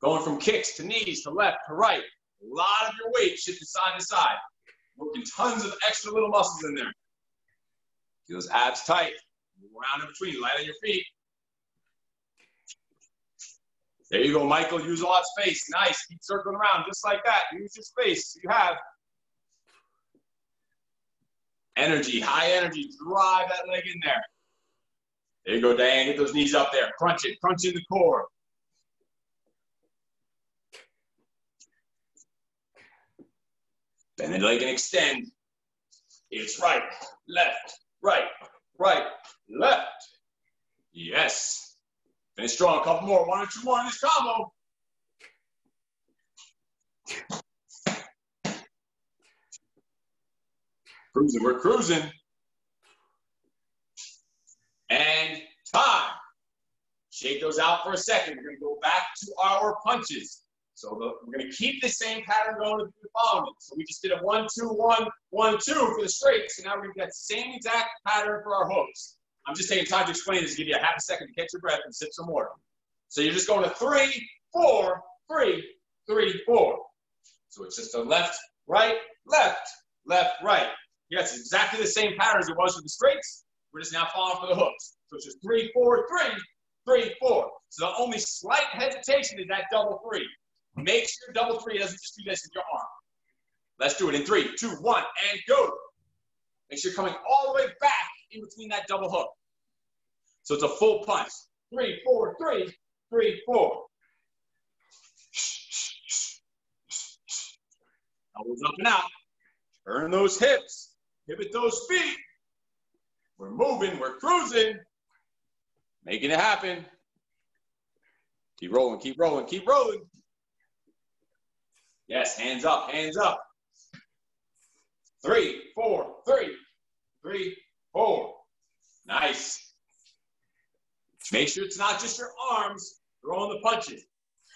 Going from kicks to knees to left to right. A lot of your weight shifting side to side. Working tons of extra little muscles in there. Get those abs tight. Move around in between, light on your feet. There you go, Michael. Use a lot of space. Nice. Keep circling around just like that. Use your space you have. Energy, high energy. Drive that leg in there. There you go, Diane. Get those knees up there. Crunch it. Crunch in the core. Bend the leg and extend. It's right, left, right, right, left. Yes. Finish strong, a couple more, one or two more in this combo. Cruising, we're cruising. And time. Shake those out for a second. We're gonna go back to our punches. So the, we're gonna keep the same pattern going if you're following it. So we just did a one, two, one, one, two for the straights. So now we're gonna do that same exact pattern for our hooks. I'm just taking time to explain this to give you a half a second to catch your breath and sip some water. So you're just going to three, four, three, three, four. So it's just a left, right, left, left, right. Yeah, it's exactly the same pattern as it was for the straights. We're just now falling for the hooks. So it's just three, four, three, three, four. So the only slight hesitation is that double three. Make sure double three doesn't just do this in your arm. Let's do it in three, two, one, and go. Make sure you're coming all the way back in between that double hook. So it's a full punch. Three, four, three, three, four. Elbows up and out. Turn those hips. Pivot those feet. We're moving. We're cruising. Making it happen. Keep rolling, keep rolling, keep rolling. Yes, hands up, hands up. Three, four, three, three, four. Nice. Make sure it's not just your arms throwing the punches.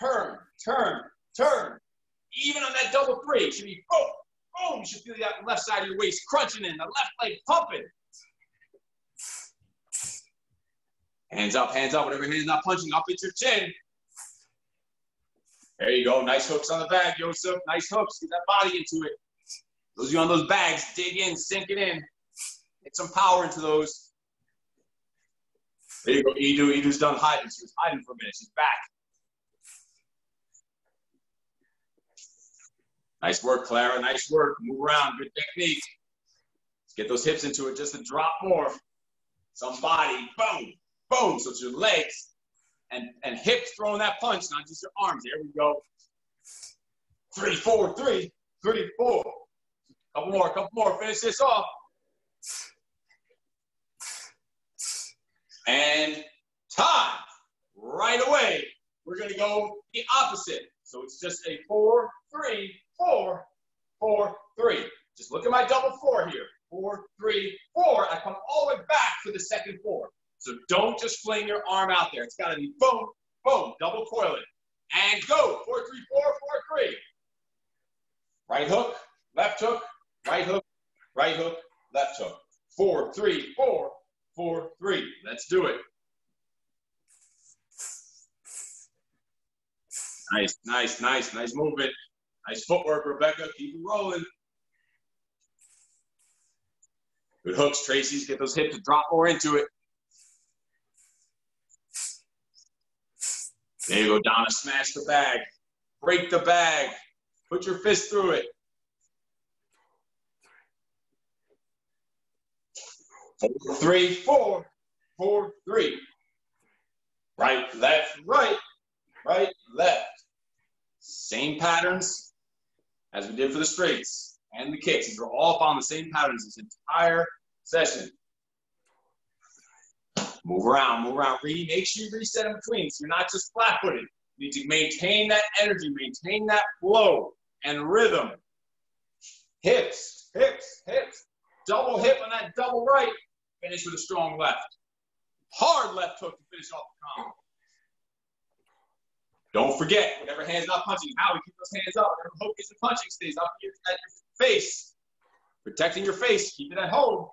Turn, turn, turn. Even on that double three, it should be boom, boom. You should feel that left side of your waist crunching in, the left leg pumping. Hands up, hands up. Whatever hand's not punching, up at your chin. There you go. Nice hooks on the bag, Joseph. Nice hooks. Get that body into it. Those of you on those bags, dig in, sink it in. Get some power into those. There you go. Edu, Edu's done hiding. She was hiding for a minute. She's back. Nice work, Clara. Nice work. Move around. Good technique. Let's get those hips into it just to drop more. Some body. Boom. Boom. So it's your legs and, and hips throwing that punch, not just your arms. There we go. Three, four, three, three, four. Couple more. Couple more. Finish this off. And time. Right away, we're going to go the opposite. So it's just a four, three, four, four, three. Just look at my double four here. Four, three, four. I come all the way back for the second four. So don't just fling your arm out there. It's got to be boom, boom, double coil it. And go. Four, three, four, four, three. Right hook, left hook, right hook, right hook, left hook. Four, three, four, four, three. Let's do it. Nice, nice, nice, nice movement. Nice footwork, Rebecca. Keep it rolling. Good hooks, Tracy's. Get those hips to drop more into it. There you go, Donna. Smash the bag. Break the bag. Put your fist through it. Four, three, four, four, three. Right, left, right, right, left. Same patterns as we did for the straights and the kicks. These are all found the same patterns this entire session. Move around, move around. Make sure you reset in between so you're not just flat-footed. You need to maintain that energy, maintain that flow and rhythm. Hips, hips, hips. Double hip on that double right. Finish with a strong left. Hard left hook to finish off the combo. Don't forget, whatever hand's not punching, how we keep those hands up. Whatever hook isn't punching stays up here at your face. Protecting your face, keep it at home.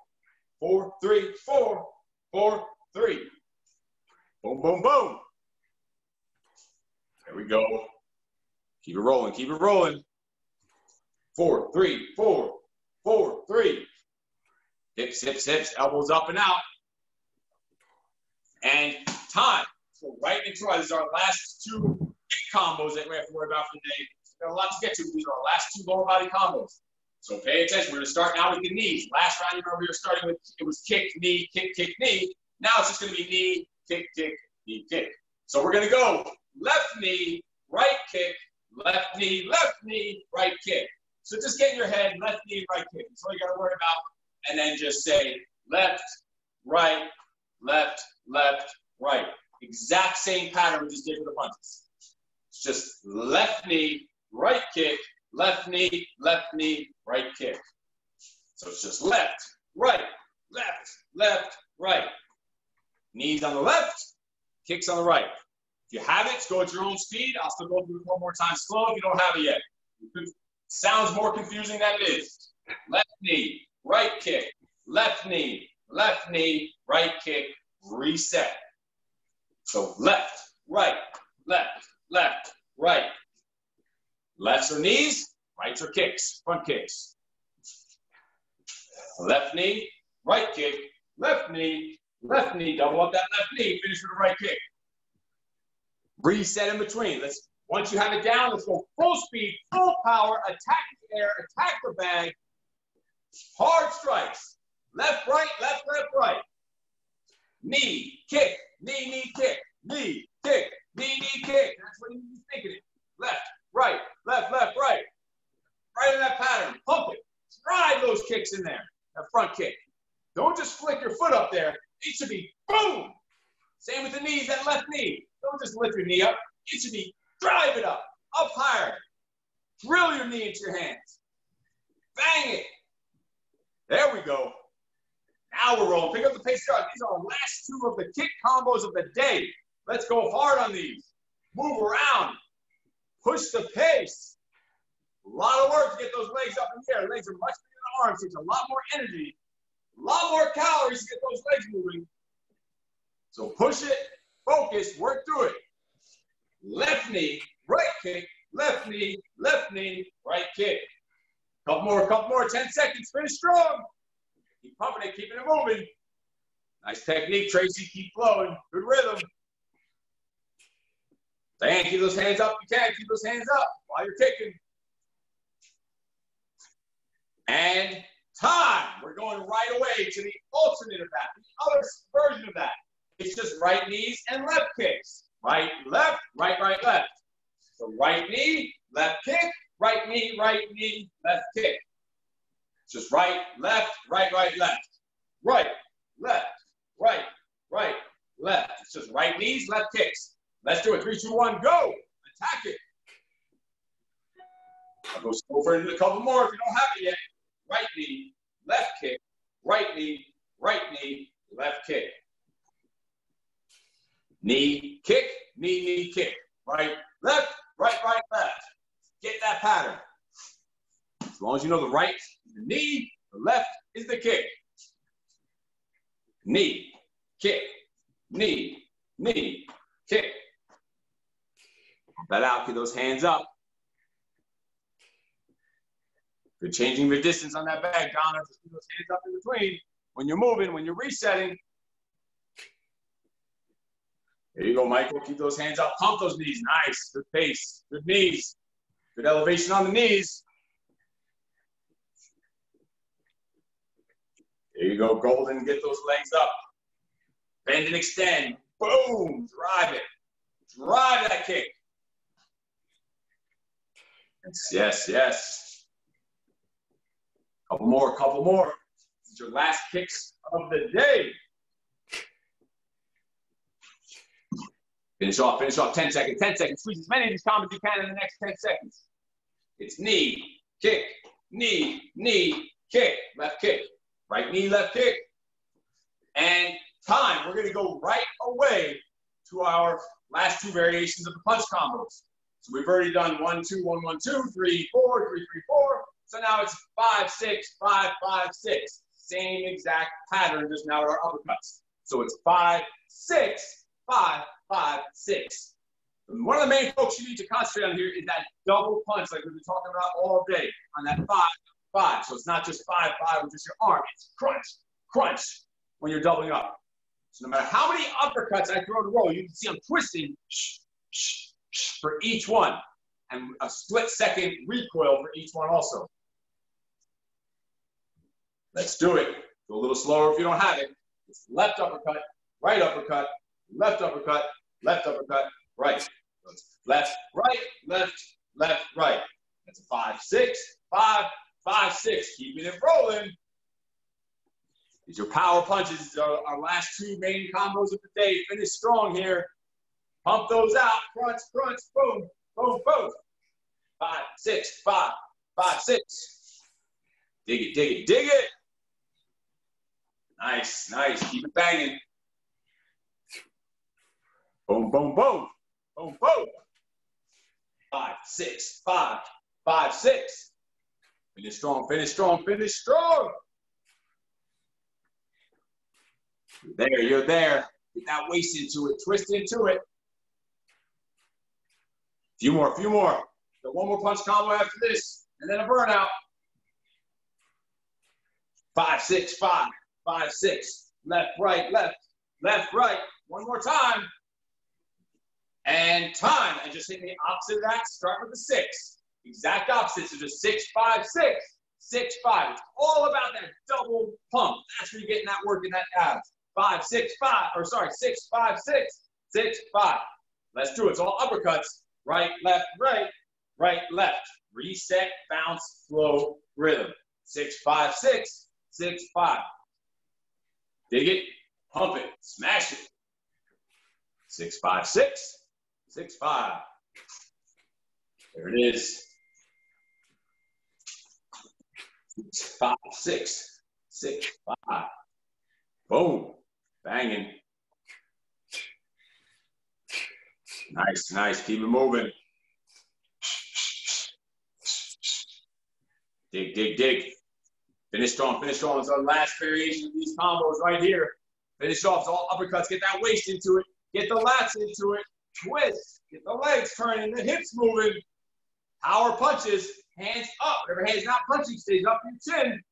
Four, three, four, four, three. Boom, boom, boom. There we go. Keep it rolling, keep it rolling. Four, three, four, four, three. Hips, hips, hips, elbows up and out. And time. So right into our, these are our last two combos that we have to worry about for the day. There are a lot to get to. These are our last two lower body combos. So pay attention. We're going to start now with the knees. Last round, remember, we were starting with, it was kick, knee, kick, kick, knee. Now it's just going to be knee, kick, kick, knee, kick. So we're going to go left knee, right kick, left knee, left knee, right kick. So just get in your head, left knee, right kick. That's all you got to worry about. And then just say left, right, left, left, right. Exact same pattern we just did for the punches. It's just left knee, right kick, left knee, left knee, right kick. So it's just left, right, left, left, right. Knees on the left, kicks on the right. If you have it, go at your own speed. I'll still go through it one more time slow if you don't have it yet. It sounds more confusing than it is. Left knee, right kick, left knee, left knee, right kick, reset. So left, right, left, left, right. Lefts are knees, rights are kicks, front kicks. Left knee, right kick, left knee, left knee. Double up that left knee. Finish with a right kick. Reset in between. Let's. Once you have it down, let's go full speed, full power, attack the air, attack the bag. Hard strikes. Left, right, left, left, right. Knee, kick, knee, knee, kick, knee, kick, knee, knee, kick. That's what you need to be thinking it. Left, right, left, left, right. Right in that pattern. Pump it. Drive those kicks in there. That front kick. Don't just flick your foot up there. It should be boom. Same with the knees, that left knee. Don't just lift your knee up. It should be drive it up, up higher. Drill your knee into your hands. Bang it. There we go. Now we're rolling. Pick up the pace. These are the last two of the kick combos of the day. Let's go hard on these. Move around. Push the pace. A lot of work to get those legs up in the air. Legs are much bigger than arms. It's a lot more energy. A lot more calories to get those legs moving. So push it. Focus. Work through it. Left knee, right kick, left knee, left knee, right kick. Couple more, couple more, ten seconds, finish strong. Keep pumping it, keeping it moving. Nice technique, Tracy, keep flowing, good rhythm. Diane, keep those hands up, you can, keep those hands up while you're kicking. And time, we're going right away to the alternate of that, the other version of that. It's just right knees and left kicks. Right, left, right, right, left. So right knee, left kick, right knee, right knee, left kick. Just right, left, right, right, left. Right, left, right, right, left. It's just right knees, left kicks. Let's do it. Three, two, one, go. Attack it. I'll go over and do a couple more if you don't have it yet. Right knee, left kick, right knee, right knee, left kick. Knee, kick, knee, knee, kick. Right, left, right, right, left. Get that pattern. As long as you know the right is the knee, the left is the kick. Knee, kick, knee, knee, kick. Pump that out, get those hands up. You're changing your distance on that bag, Donna. Just keep those hands up in between. When you're moving, when you're resetting, there you go, Michael. Keep those hands up. Pump those knees. Nice. Good pace. Good knees. Good elevation on the knees. There you go, Golden. Get those legs up. Bend and extend. Boom. Drive it. Drive that kick. Yes, yes. Couple more, couple more. This is your last kicks of the day. Finish off, finish off, ten seconds, ten seconds. Squeeze as many of these combos as you can in the next ten seconds. It's knee, kick, knee, knee, kick, left kick. Right knee, left kick. And time, we're gonna go right away to our last two variations of the punch combos. So we've already done one, two, one, one, two, three, four, three, three, four. So now it's five, six, five, five, six. Same exact pattern, just now with our uppercuts. So it's five, six, five, five, six. One of the main folks you need to concentrate on here is that double punch like we've been talking about all day on that five, five. So it's not just five, five with just your arm. It's crunch, crunch when you're doubling up. So no matter how many uppercuts I throw in a row, you can see I'm twisting for each one and a split second recoil for each one also. Let's do it. Go a little slower if you don't have it. It's left uppercut, right uppercut, left uppercut, left uppercut, right. Left, right, left, left, right. That's a five, six, five, five, six. Keeping it rolling. These are power punches. These are our last two main combos of the day. Finish strong here. Pump those out. Crunch, crunch, boom, boom, boom. Five, six, five, five, six. Dig it, dig it, dig it. Nice, nice. Keep it banging. Boom, boom, boom, boom, boom. Five, six, five, five, six. Finish strong, finish strong, finish strong. You're there, you're there. Get that waist into it, twist into it. Few more, few more. Got one more punch combo after this, and then a burnout. Five, six, five, five, six. Left, right, left, left, right. One more time. And time. And just hit the opposite of that. Start with the six. Exact opposite. So just six, five, six, six, five. It's all about that double pump. That's where you're getting that work in that abs. Five, six, five. Or sorry, six, five, six, six, five. Let's do it. It's all uppercuts. Right, left, right, right, left. Reset, bounce, flow, rhythm. Six, five, six, six, five. Dig it, pump it, smash it. Six, five, six, six, five. There it is. Six, five, six, six, five. Boom, banging. Nice, nice, keep it moving. Dig, dig, dig. Finish strong, finish strong. It's our last variation of these combos right here. Finish off, it's all uppercuts. Get that waist into it. Get the lats into it. Twist. Get the legs turning, the hips moving. Power punches, hands up. Whatever hand's not punching stays up your chin.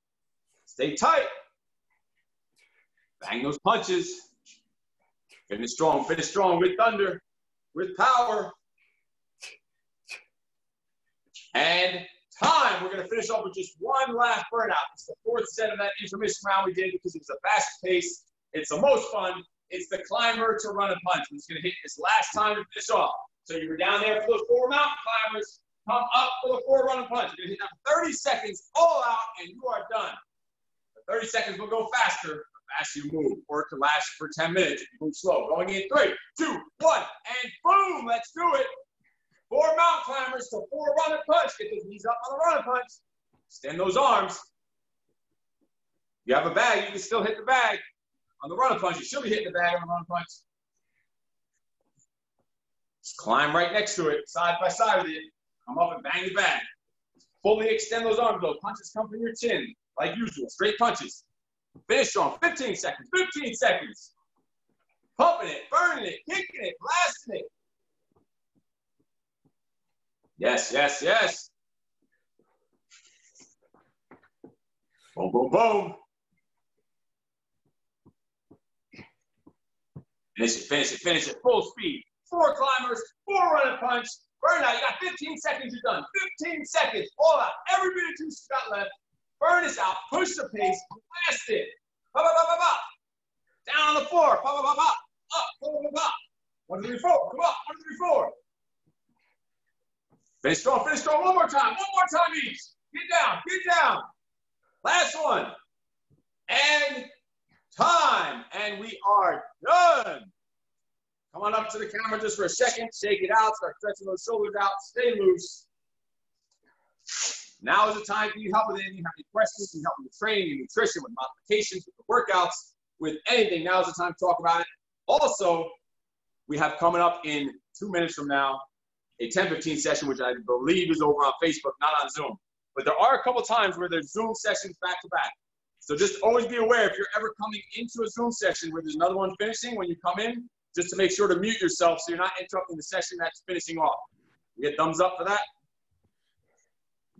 Stay tight. Bang those punches. Finish strong, finish strong with thunder, with power. And time. We're going to finish off with just one last burnout. It's the fourth set of that intermission round we did because it was the fastest pace. It's the most fun. It's the climber to run and punch. We're just going to hit this last time to finish off. So you were down there for those four mountain climbers. Come up for the four run and punch. You're going to hit that thirty seconds all out, and you are done. The thirty seconds will go faster the faster you move, or it can last for ten minutes if you move slow. Going in three, two, one, and boom, let's do it. Four mountain climbers to four run and punch. Get those knees up on the run and punch. Extend those arms. If you have a bag, you can still hit the bag. On the run and punch, you should be hitting the bag on the run and punch. Just climb right next to it, side by side with it. Come up and bang the bag. Fully extend those arms, though. Punches come from your chin, like usual. Straight punches. Finish strong. fifteen seconds. fifteen seconds. Pumping it, burning it, kicking it, blasting it. Yes, yes, yes. Boom, boom, boom. Finish it, finish it, finish it. Full speed. Four climbers, four run and punch. Burn out. You got fifteen seconds, you're done. fifteen seconds, all out. Every bit of juice you got left. Burn this out. Push the pace. Blast it. Ba ba ba ba ba. Down on the floor. Ba ba ba ba. Up. Ba ba ba ba. One, two, three, four. Come up. One, two, three, four. Finish strong, finish strong. One more time. One more time each. Get down, get down. Last one. And time. And we are done. Come on up to the camera just for a second. Shake it out. Start stretching those shoulders out. Stay loose. Now is the time. If you need help with anything, you have any questions, you need help with the training, your nutrition, with modifications, with the workouts, with anything, now is the time to talk about it. Also, we have coming up in two minutes from now a ten fifteen session, which I believe is over on Facebook, not on Zoom. But there are a couple times where there's Zoom sessions back to back. So just always be aware if you're ever coming into a Zoom session where there's another one finishing when you come in, just to make sure to mute yourself so you're not interrupting the session that's finishing off. You get thumbs up for that?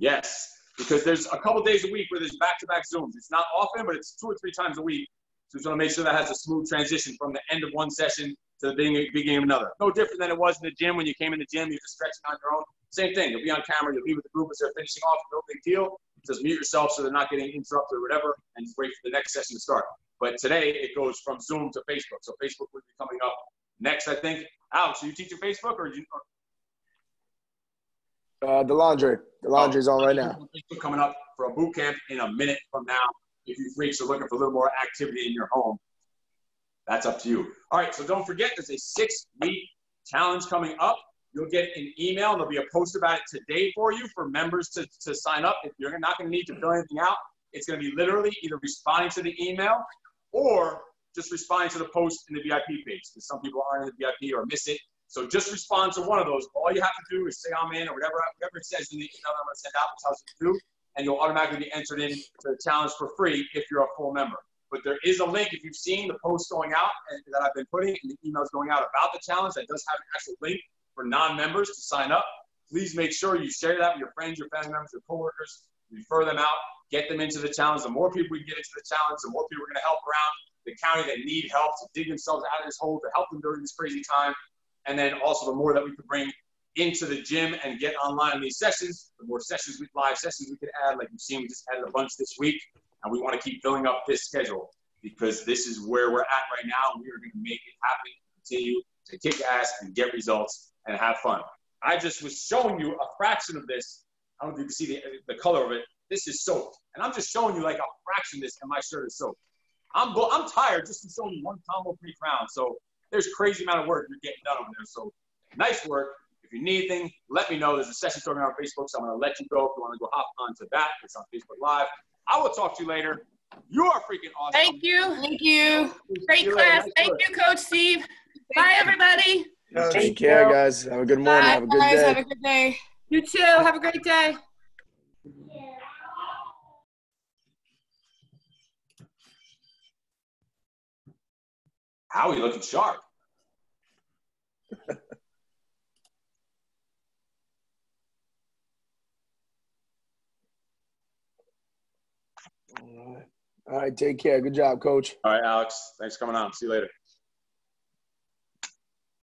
Yes, because there's a couple days a week where there's back-to-back Zooms. It's not often, but it's two or three times a week. So we just want to make sure that has a smooth transition from the end of one session to the beginning of another. No different than it was in the gym. When you came in the gym, you're just stretching on your own. Same thing. You'll be on camera. You'll be with the group as they're finishing off. No big deal. Just mute yourself so they're not getting interrupted or whatever, and just wait for the next session to start. But today, it goes from Zoom to Facebook. So Facebook will be coming up next, I think. Alex, are you teaching Facebook or do you? Or? Uh, the laundry. The laundry's oh, on right now. Facebook coming up for a boot camp in a minute from now. If you freaks are looking for a little more activity in your home, that's up to you. All right, so don't forget, there's a six-week challenge coming up. You'll get an email, and there'll be a post about it today for you for members to, to sign up. If you're not going to need to fill anything out, it's going to be literally either responding to the email or just responding to the post in the V I P page, because some people aren't in the V I P or miss it. So just respond to one of those. All you have to do is say I'm in or whatever, whatever it says in the email that I'm going to send out, which tells you to do, and you'll automatically be entered into the challenge for free if you're a full member. But there is a link, if you've seen the post going out and, that I've been putting and the emails going out about the challenge, that does have an actual link for non-members to sign up. Please make sure you share that with your friends, your family members, your coworkers, refer them out. get them into the challenge. The more people we can get into the challenge, the more people we're going to help around the county that need help to dig themselves out of this hole, to help them during this crazy time. And then also the more that we can bring into the gym and get online in these sessions, the more sessions, we, live sessions we can add. Like you've seen, we just added a bunch this week. And we want to keep filling up this schedule because this is where we're at right now. We are going to make it happen, continue to kick ass and get results and have fun. I just was showing you a fraction of this. I don't know if you can see the, the color of it. This is soap. And I'm just showing you like a fraction of this, and my shirt is soap. I'm, I'm tired just from showing you one combo per each round. So there's a crazy amount of work you're getting done over there. So nice work. If you need anything, let me know. There's a session program on Facebook, so I'm going to let you go. If you want to go hop onto that, it's on Facebook Live. I will talk to you later. You are freaking awesome. Thank you. Thank you. Great class. Nice Thank work. you, Coach Steve. Bye, everybody. Take, Take care, you. guys. Have a good morning. Bye. Have a good guys. day. Have a good day. You too. Have a great day. Yeah. How are you looking sharp? All right. All right. Take care. Good job, Coach. All right, Alex. Thanks for coming on. See you later.